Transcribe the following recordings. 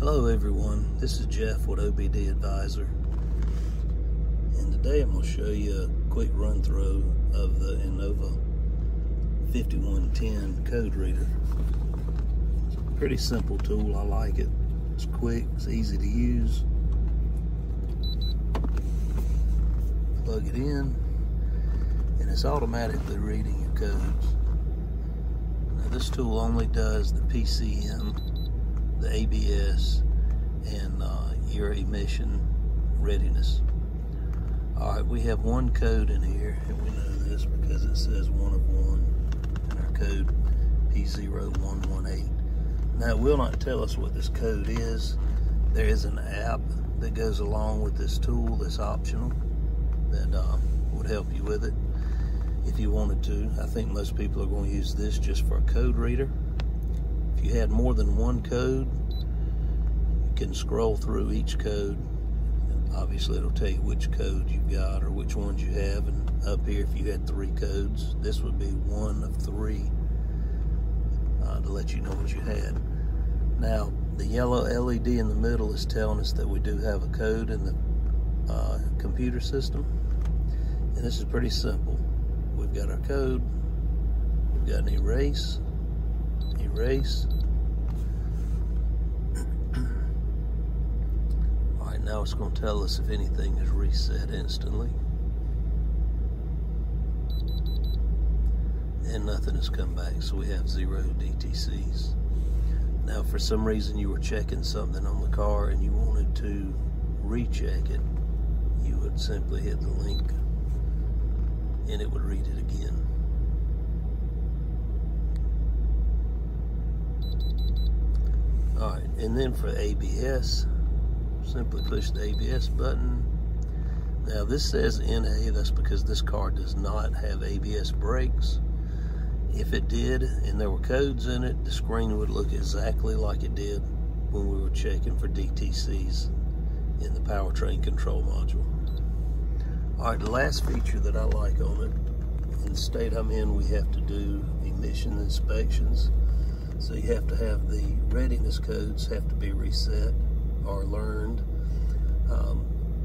Hello everyone, this is Jeff with OBD Advisor, and today I'm going to show you a quick run through of the Innova 5110 code reader. Pretty simple tool, I like it. It's quick, it's easy to use. Plug it in, and it's automatically reading your codes. Now this tool only does the PCM, the ABS, and your emission readiness. Alright, we have one code in here, and we know this because it says one of one in our code P0118. Now, it will not tell us what this code is. There is an app that goes along with this tool that's optional that would help you with it if you wanted to. I think most people are going to use this just for a code reader. If you had more than one code, you can scroll through each code. Obviously, it'll tell you which code you've got or which ones you have. And up here, if you had three codes, this would be one of three to let you know what you had. Now, the yellow LED in the middle is telling us that we do have a code in the computer system. And this is pretty simple. We've got our code. We've got an erase. Erase. Alright, now it's going to tell us if anything is reset instantly. And nothing has come back, so we have 0 DTCs. Now, if for some reason you were checking something on the car and you wanted to recheck it, you would simply hit the link and it would read it again. Alright, and then for ABS, simply push the ABS button. Now this says NA, that's because this car does not have ABS brakes. If it did, and there were codes in it, the screen would look exactly like it did when we were checking for DTCs in the powertrain control module. Alright, the last feature that I like on it, in the state I'm in, we have to do emission inspections. So you have to have the readiness codes have to be reset or learned.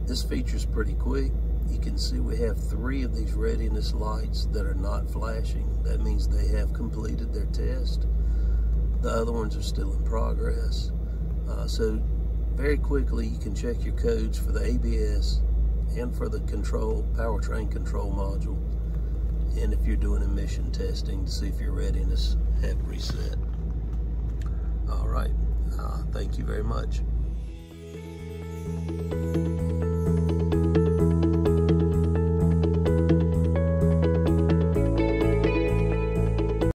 This feature is pretty quick. You can see we have three of these readiness lights that are not flashing. That means they have completed their test. The other ones are still in progress. So very quickly you can check your codes for the ABS and for the powertrain control module, and if you're doing emission testing to see if your readiness have reset. All right, thank you very much.